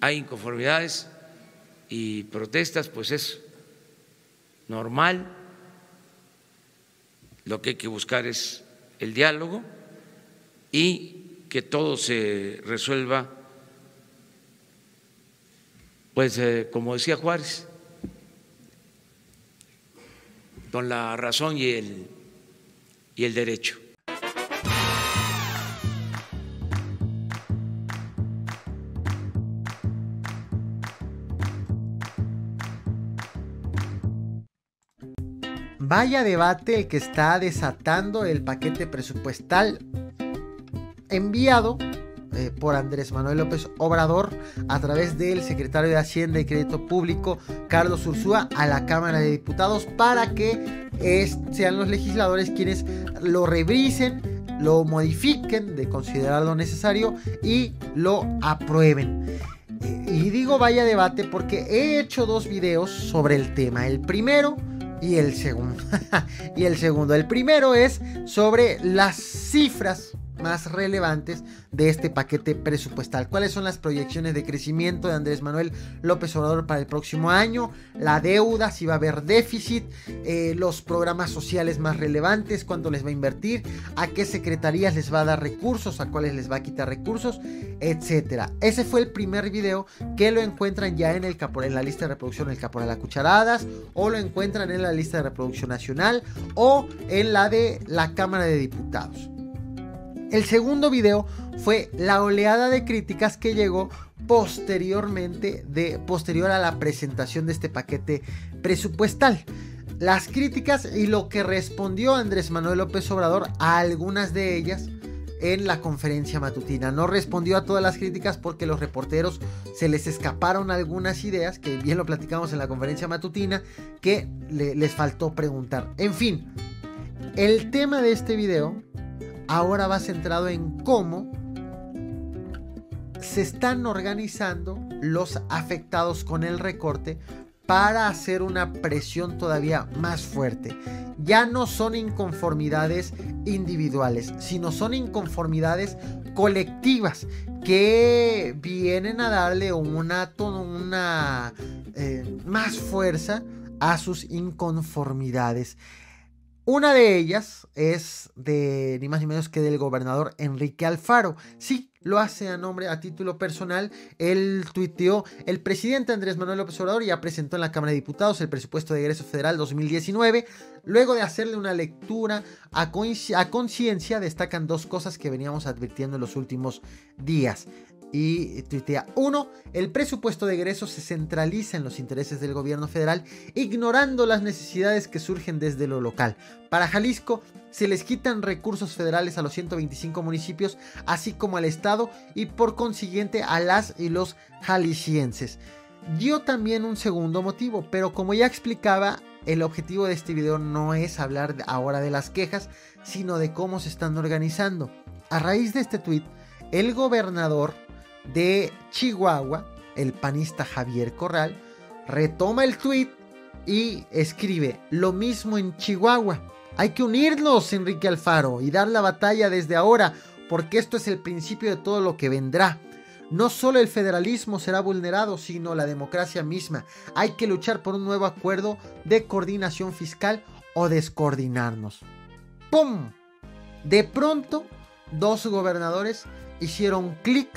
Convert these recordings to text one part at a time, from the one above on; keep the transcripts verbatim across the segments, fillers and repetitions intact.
hay inconformidades y protestas, pues es normal. Lo que hay que buscar es el diálogo y que todo se resuelva, pues eh, como decía Juárez, con la razón y el, y el derecho. Vaya debate el que está desatando el paquete presupuestal enviado eh, por Andrés Manuel López Obrador a través del secretario de Hacienda y Crédito Público, Carlos Urzúa, a la Cámara de Diputados para que es, sean los legisladores quienes lo revisen, lo modifiquen de considerar lo necesario y lo aprueben. Eh, y digo vaya debate porque he hecho dos videos sobre el tema. El primero... Y el segundo, y el segundo, el primero es sobre las cifras más relevantes de este paquete presupuestal. ¿Cuáles son las proyecciones de crecimiento de Andrés Manuel López Obrador para el próximo año? La deuda, si va a haber déficit, eh, los programas sociales más relevantes, cuánto les va a invertir, a qué secretarías les va a dar recursos, a cuáles les va a quitar recursos, etcétera. Ese fue el primer video que lo encuentran ya en, el Caporal, en la lista de reproducción del Caporal a Cucharadas, o lo encuentran en la lista de reproducción nacional o en la de la Cámara de Diputados. El segundo video fue la oleada de críticas que llegó posteriormente de, posterior a la presentación de este paquete presupuestal. Las críticas y lo que respondió Andrés Manuel López Obrador a algunas de ellas en la conferencia matutina. No respondió a todas las críticas porque los reporteros se les escaparon algunas ideas, que bien lo platicamos en la conferencia matutina, que le, les faltó preguntar. En fin, el tema de este video... ahora va centrado en cómo se están organizando los afectados con el recorte para hacer una presión todavía más fuerte. Ya no son inconformidades individuales, sino son inconformidades colectivas que vienen a darle una, una eh, más fuerza a sus inconformidades. Una de ellas es de ni más ni menos que del gobernador Enrique Alfaro. Sí, lo hace a nombre, a título personal. Él tuiteó: el presidente Andrés Manuel López Obrador ya presentó en la Cámara de Diputados el presupuesto de egreso federal dos mil diecinueve. Luego de hacerle una lectura a conciencia, destacan dos cosas que veníamos advirtiendo en los últimos días. Y tuitea: uno, el presupuesto de egresos se centraliza en los intereses del gobierno federal, ignorando las necesidades que surgen desde lo local. Para Jalisco, se les quitan recursos federales a los ciento veinticinco municipios, así como al Estado y por consiguiente a las y los jaliscienses. Dio también un segundo motivo, pero como ya explicaba, el objetivo de este video no es hablar ahora de las quejas, sino de cómo se están organizando. A raíz de este tuit, el gobernador de Chihuahua, el panista Javier Corral, retoma el tuit y escribe: lo mismo en Chihuahua, hay que unirnos, Enrique Alfaro, y dar la batalla desde ahora, porque esto es el principio de todo lo que vendrá. No solo el federalismo será vulnerado, sino la democracia misma. Hay que luchar por un nuevo acuerdo de coordinación fiscal o descoordinarnos. ¡Pum! De pronto, dos gobernadores hicieron clic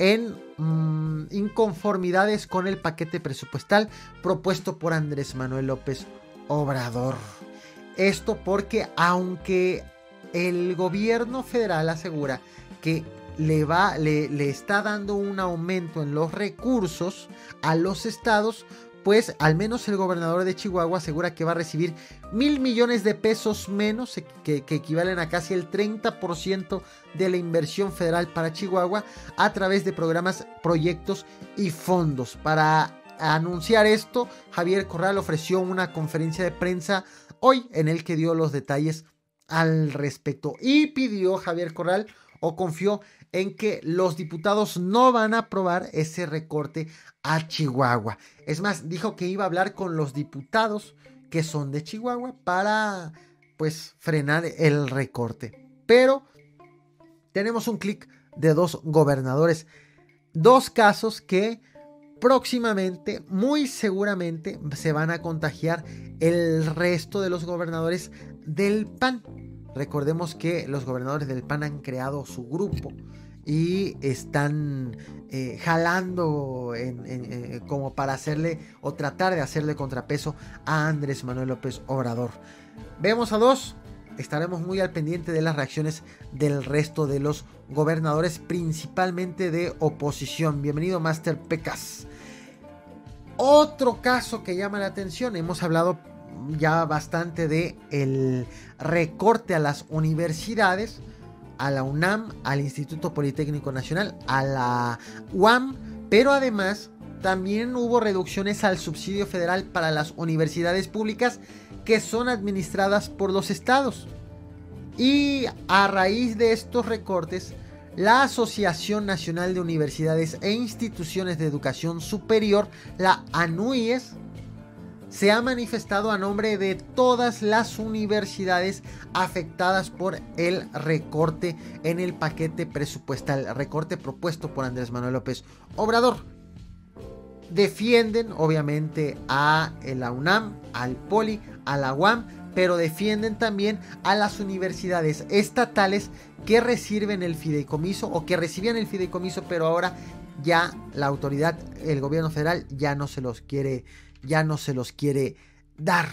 en mmm, inconformidades con el paquete presupuestal propuesto por Andrés Manuel López Obrador. Esto porque aunque el gobierno federal asegura que le, va, le, le está dando un aumento en los recursos a los estados, pues al menos el gobernador de Chihuahua asegura que va a recibir mil millones de pesos menos, que, que equivalen a casi el treinta por ciento de la inversión federal para Chihuahua a través de programas, proyectos y fondos. Para anunciar esto, Javier Corral ofreció una conferencia de prensa hoy en el que dio los detalles al respecto y pidió Javier Corral o confió en que los diputados no van a aprobar ese recorte a Chihuahua. Es más, dijo que iba a hablar con los diputados que son de Chihuahua para, pues, frenar el recorte. Pero tenemos un clic de dos gobernadores. Dos casos que próximamente, muy seguramente, se van a contagiar el resto de los gobernadores del P A N. Recordemos que los gobernadores del P A N han creado su grupo y están eh, jalando en, en, eh, como para hacerle o tratar de hacerle contrapeso a Andrés Manuel López Obrador. Vemos a dos. Estaremos muy al pendiente de las reacciones del resto de los gobernadores, principalmente de oposición. Bienvenido, Master Pecas. Otro caso que llama la atención. Hemos hablado ya bastante del recorte a las universidades, a la UNAM, al Instituto Politécnico Nacional, a la U A M, pero además también hubo reducciones al subsidio federal para las universidades públicas que son administradas por los estados. Y a raíz de estos recortes, la Asociación Nacional de Universidades e Instituciones de Educación Superior, la ANUIES, se ha manifestado a nombre de todas las universidades afectadas por el recorte en el paquete presupuestal, el recorte propuesto por Andrés Manuel López Obrador. Defienden obviamente a la UNAM, al Poli, a la U A M, pero defienden también a las universidades estatales que reciben el fideicomiso o que recibían el fideicomiso, pero ahora ya la autoridad, el gobierno federal ya no se los quiere, ya no se los quiere dar.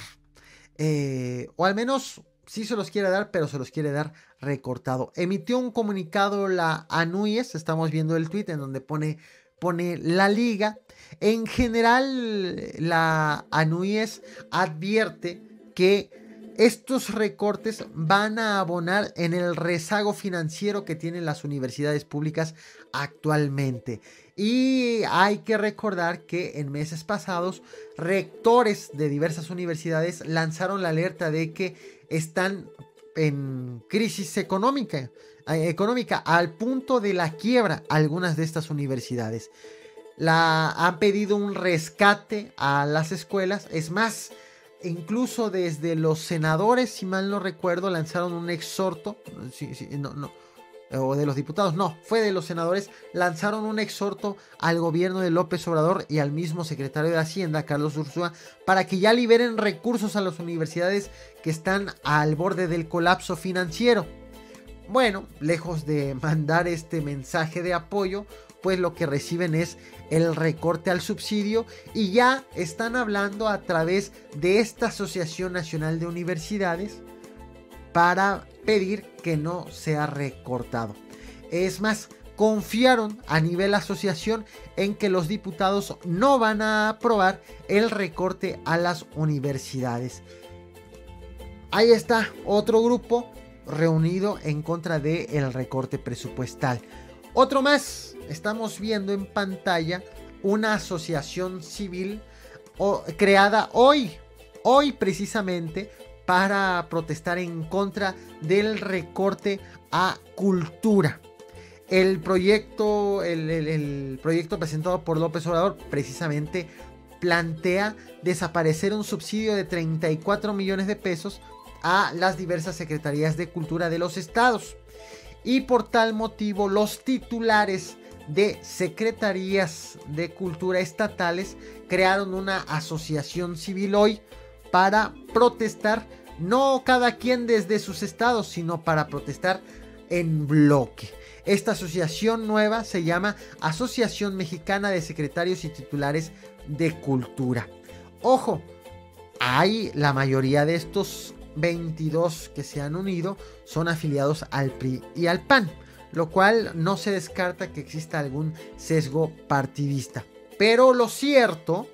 Eh, o al menos sí se los quiere dar, pero se los quiere dar recortado. Emitió un comunicado la ANUIES, estamos viendo el tuit en donde pone... pone la liga. En general, la ANUIES advierte que estos recortes van a abonar en el rezago financiero que tienen las universidades públicas actualmente. Y hay que recordar que en meses pasados, rectores de diversas universidades lanzaron la alerta de que están en crisis económica, eh, económica al punto de la quiebra algunas de estas universidades. La, han pedido un rescate a las escuelas. Es más, incluso desde los senadores, si mal no recuerdo, lanzaron un exhorto, sí, sí, no, no, o de los diputados, no, fue de los senadores, lanzaron un exhorto al gobierno de López Obrador y al mismo secretario de Hacienda, Carlos Urzúa, para que ya liberen recursos a las universidades que están al borde del colapso financiero. Bueno, lejos de mandar este mensaje de apoyo, pues lo que reciben es el recorte al subsidio y ya están hablando a través de esta Asociación Nacional de Universidades para pedir que no sea recortado. Es más, confiaron a nivel asociación en que los diputados no van a aprobar el recorte a las universidades. Ahí está otro grupo reunido en contra del recorte presupuestal. Otro más, estamos viendo en pantalla una asociación civil o, creada hoy, hoy precisamente, para protestar en contra del recorte a cultura. El proyecto, el, el, el proyecto presentado por López Obrador precisamente plantea desaparecer un subsidio de treinta y cuatro millones de pesos a las diversas secretarías de cultura de los estados. Y por tal motivo, los titulares de secretarías de cultura estatales crearon una asociación civil hoy para protestar, no cada quien desde sus estados, sino para protestar en bloque. Esta asociación nueva se llama Asociación Mexicana de Secretarios y Titulares de Cultura. Ojo, hay la mayoría de estos veintidós que se han unido son afiliados al P R I y al P A N, lo cual no se descarta que exista algún sesgo partidista. Pero lo cierto...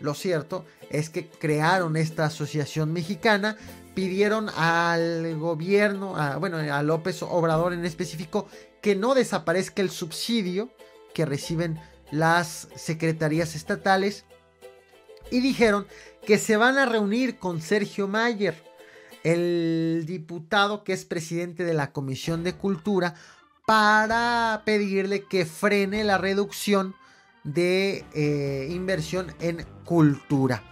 Lo cierto es que crearon esta asociación mexicana, pidieron al gobierno, a, bueno, a López Obrador en específico, que no desaparezca el subsidio que reciben las secretarías estatales y dijeron que se van a reunir con Sergio Mayer, el diputado que es presidente de la Comisión de Cultura, para pedirle que frene la reducción de eh, inversión en cultura.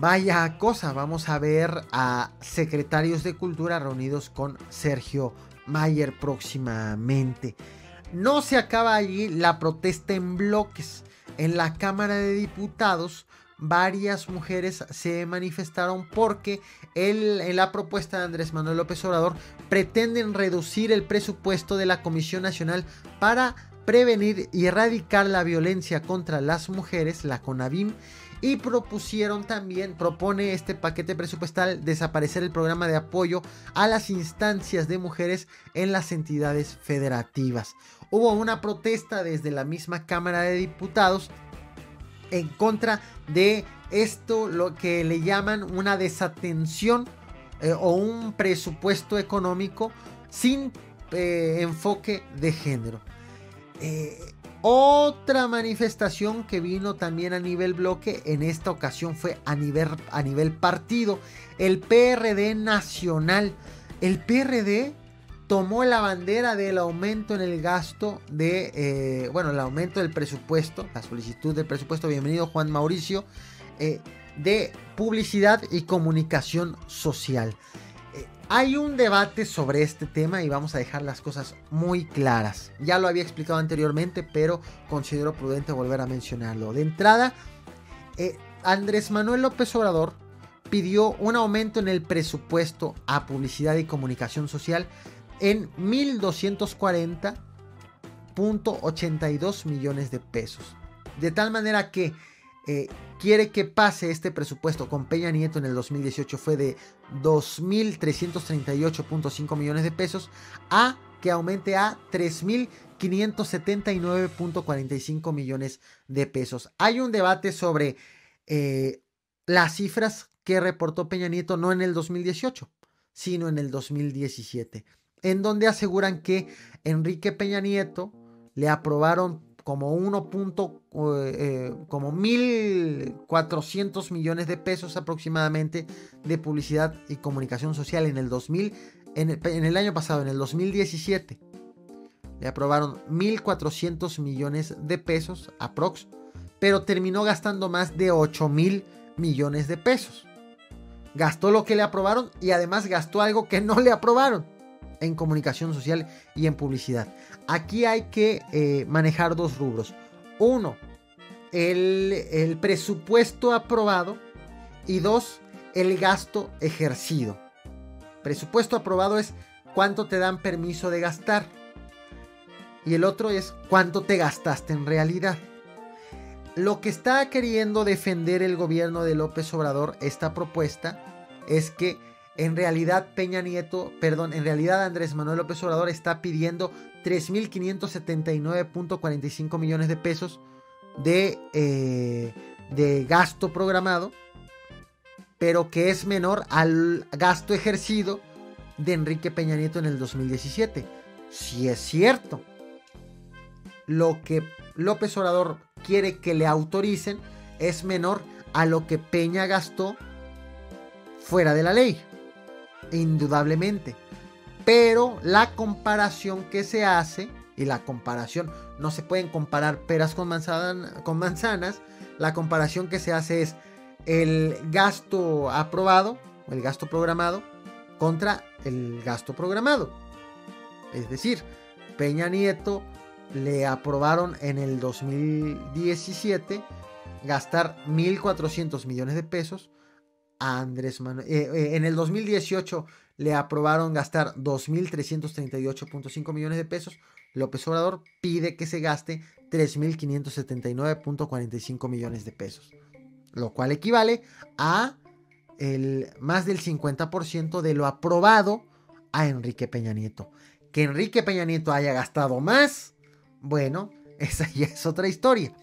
Vaya cosa, vamos a ver a secretarios de cultura reunidos con Sergio Mayer próximamente. No se acaba allí la protesta en bloques. En la Cámara de Diputados, varias mujeres se manifestaron porque él, en la propuesta de Andrés Manuel López Obrador, pretenden reducir el presupuesto de la Comisión Nacional para prevenir y erradicar la violencia contra las mujeres, la CONAVIM, y propusieron también, propone este paquete presupuestal desaparecer el programa de apoyo a las instancias de mujeres en las entidades federativas. Hubo una protesta desde la misma Cámara de Diputados en contra de esto, lo que le llaman una desatención eh, o un presupuesto económico sin eh, enfoque de género. Eh, otra manifestación que vino también a nivel bloque, en esta ocasión fue a nivel, a nivel partido. El P R D nacional, el P R D tomó la bandera del aumento en el gasto de, eh, bueno, el aumento del presupuesto, la solicitud del presupuesto, bienvenido Juan Mauricio, eh, de publicidad y comunicación social. Eh, hay un debate sobre este tema y vamos a dejar las cosas muy claras. Ya lo había explicado anteriormente, pero considero prudente volver a mencionarlo. De entrada, eh, Andrés Manuel López Obrador pidió un aumento en el presupuesto a publicidad y comunicación social en mil doscientos cuarenta punto ochenta y dos millones de pesos. De tal manera que eh, quiere que pase este presupuesto. Con Peña Nieto en el dos mil dieciocho fue de dos mil trescientos treinta y ocho punto cinco millones de pesos a que aumente a tres mil quinientos setenta y nueve punto cuarenta y cinco millones de pesos. Hay un debate sobre eh, las cifras que reportó Peña Nieto no en el dos mil dieciocho, sino en el dos mil diecisiete. En donde aseguran que Enrique Peña Nieto le aprobaron como mil cuatrocientos millones de pesos aproximadamente de publicidad y comunicación social en el dos mil, en el, en el año pasado, en el dos mil diecisiete. Le aprobaron mil cuatrocientos millones de pesos aprox, pero terminó gastando más de ocho mil millones de pesos. Gastó lo que le aprobaron y además gastó algo que no le aprobaron en comunicación social y en publicidad. Aquí hay que eh, manejar dos rubros. Uno, el, el presupuesto aprobado, y dos, el gasto ejercido. Presupuesto aprobado es cuánto te dan permiso de gastar, y el otro es cuánto te gastaste en realidad. Lo que está queriendo defender el gobierno de López Obrador, esta propuesta, es que en realidad Peña Nieto, perdón, en realidad Andrés Manuel López Obrador está pidiendo tres mil quinientos setenta y nueve punto cuarenta y cinco millones de pesos de, eh, de gasto programado, pero que es menor al gasto ejercido de Enrique Peña Nieto en el dos mil diecisiete. Si es cierto, lo que López Obrador quiere que le autoricen es menor a lo que Peña gastó fuera de la ley, indudablemente, pero la comparación que se hace, y la comparación, no se pueden comparar peras con, manzana, con manzanas, la comparación que se hace es el gasto aprobado, el gasto programado, contra el gasto programado. Es decir, Peña Nieto le aprobaron en el dos mil diecisiete gastar mil cuatrocientos millones de pesos. A Andrés Manuel, eh, eh, en el dos mil dieciocho le aprobaron gastar dos mil trescientos treinta y ocho punto cinco millones de pesos. López Obrador pide que se gaste tres mil quinientos setenta y nueve punto cuarenta y cinco millones de pesos, lo cual equivale a el, más del cincuenta por ciento de lo aprobado a Enrique Peña Nieto. Que Enrique Peña Nieto haya gastado más, bueno, esa ya es otra historia,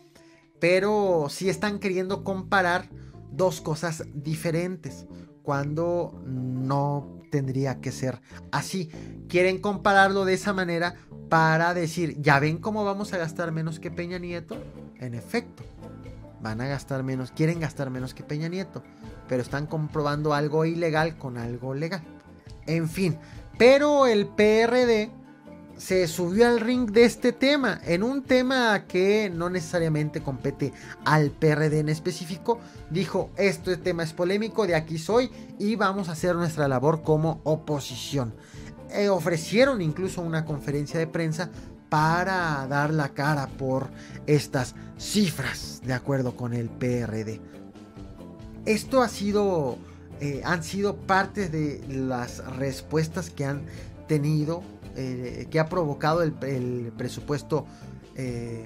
pero si están queriendo comparar dos cosas diferentes, cuando no tendría que ser así. Quieren compararlo de esa manera para decir, ¿ya ven cómo vamos a gastar menos que Peña Nieto? En efecto, van a gastar menos, quieren gastar menos que Peña Nieto, pero están comprobando algo ilegal con algo legal. En fin, pero el P R D se subió al ring de este tema, en un tema que no necesariamente compete al P R D en específico. Dijo, este tema es polémico, de aquí soy, y vamos a hacer nuestra labor como oposición. Eh, ofrecieron incluso una conferencia de prensa para dar la cara por estas cifras, de acuerdo con el P R D. Esto ha sido, eh, han sido parte de las respuestas que han tenido, eh, que ha provocado el, el presupuesto eh,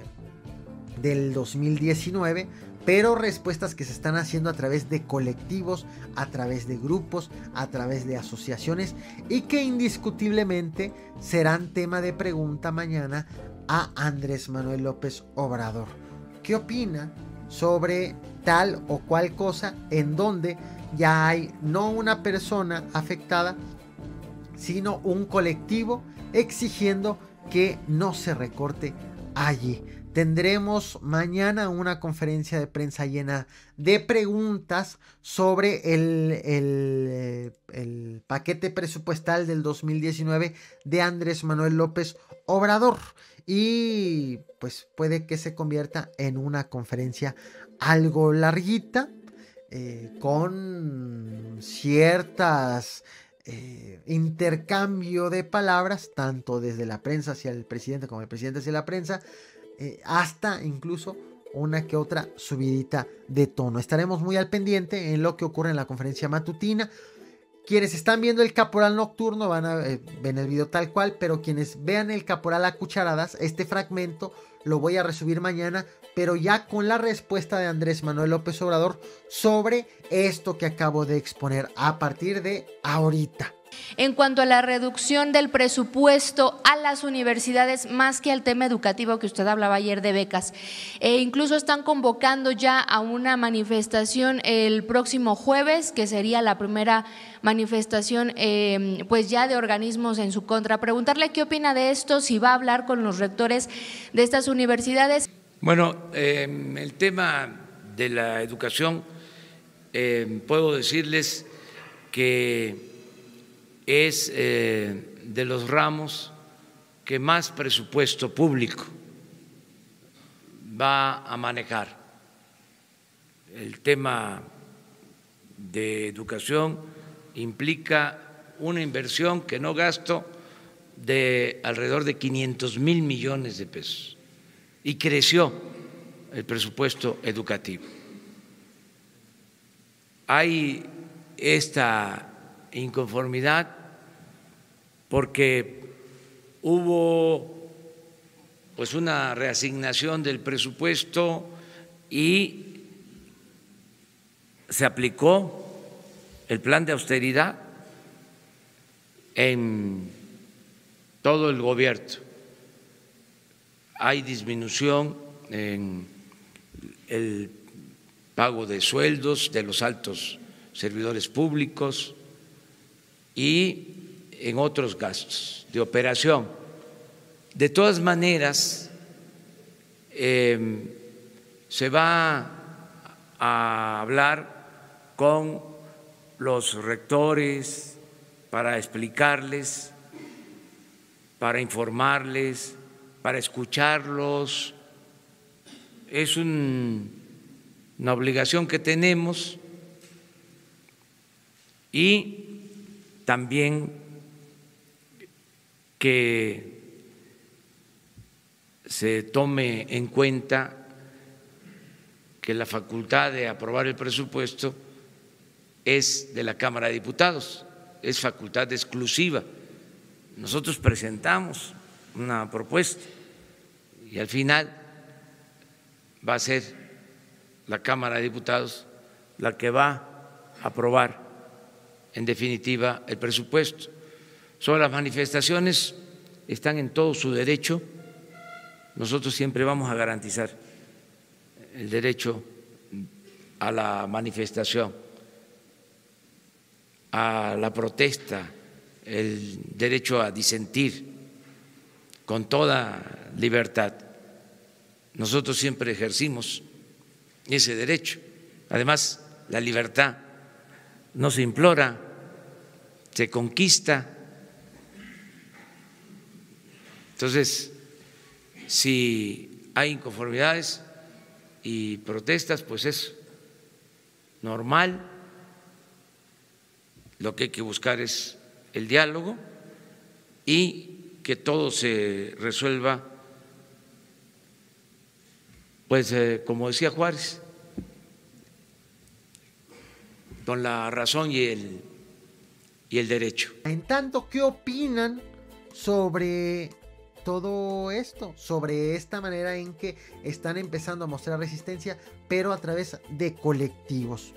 del dos mil diecinueve, pero respuestas que se están haciendo a través de colectivos, a través de grupos, a través de asociaciones, y que indiscutiblemente serán tema de pregunta mañana a Andrés Manuel López Obrador. ¿Qué opina sobre tal o cual cosa en donde ya hay no una persona afectada, sino un colectivo exigiendo que no se recorte allí? Tendremos mañana una conferencia de prensa llena de preguntas sobre el, el, el paquete presupuestal del dos mil diecinueve de Andrés Manuel López Obrador, y pues puede que se convierta en una conferencia algo larguita, eh, con ciertas... Eh, intercambio de palabras, tanto desde la prensa hacia el presidente como el presidente hacia la prensa, eh, hasta incluso una que otra subidita de tono. Estaremos muy al pendiente en lo que ocurre en la conferencia matutina. Quienes están viendo el Caporal Nocturno van a eh, ver el video tal cual, pero quienes vean el Caporal a Cucharadas, este fragmento lo voy a resubir mañana, pero ya con la respuesta de Andrés Manuel López Obrador sobre esto que acabo de exponer a partir de ahorita. En cuanto a la reducción del presupuesto a las universidades, más que al tema educativo que usted hablaba ayer de becas, e incluso están convocando ya a una manifestación el próximo jueves, que sería la primera manifestación eh, pues ya de organismos en su contra. Preguntarle qué opina de esto, si va a hablar con los rectores de estas universidades. Bueno, eh, el tema de la educación, eh, puedo decirles que… es eh, de los ramos que más presupuesto público va a manejar. El tema de educación implica una inversión que no gasto de alrededor de quinientos mil millones de pesos, y creció el presupuesto educativo. Hay esta inconformidad porque hubo pues una reasignación del presupuesto y se aplicó el plan de austeridad en todo el gobierno. Hay disminución en el pago de sueldos de los altos servidores públicos y en otros gastos de operación. De todas maneras, eh, se va a hablar con los rectores para explicarles, para informarles, para escucharlos. Es un, una obligación que tenemos, y también que se tome en cuenta que la facultad de aprobar el presupuesto es de la Cámara de Diputados, es facultad exclusiva. Nosotros presentamos una propuesta y al final va a ser la Cámara de Diputados la que va a aprobar en definitiva el presupuesto. Sobre las manifestaciones, están en todo su derecho. Nosotros siempre vamos a garantizar el derecho a la manifestación, a la protesta, el derecho a disentir con toda libertad. Nosotros siempre ejercimos ese derecho. Además, la libertad no se implora, se conquista. Entonces, si hay inconformidades y protestas, pues es normal. Lo que hay que buscar es el diálogo y que todo se resuelva pues eh, como decía Juárez, con la razón y el, y el derecho. En tanto, ¿qué opinan sobre todo esto? Sobre esta manera en que están empezando a mostrar resistencia, pero a través de colectivos.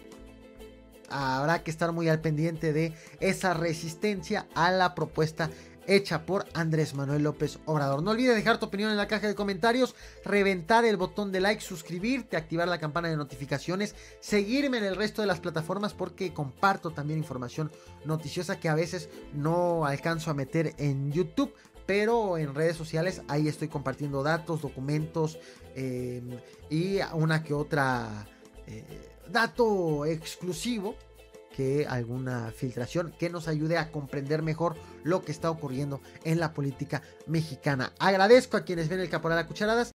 Habrá que estar muy al pendiente de esa resistencia a la propuesta hecha por Andrés Manuel López Obrador. No olvides dejar tu opinión en la caja de comentarios, reventar el botón de like, suscribirte, activar la campana de notificaciones, seguirme en el resto de las plataformas porque comparto también información noticiosa que a veces no alcanzo a meter en YouTube, pero en redes sociales ahí estoy compartiendo datos, documentos eh, y una que otra eh, dato exclusivo, que alguna filtración que nos ayude a comprender mejor lo que está ocurriendo en la política mexicana. Agradezco a quienes ven el Caporal a Cucharadas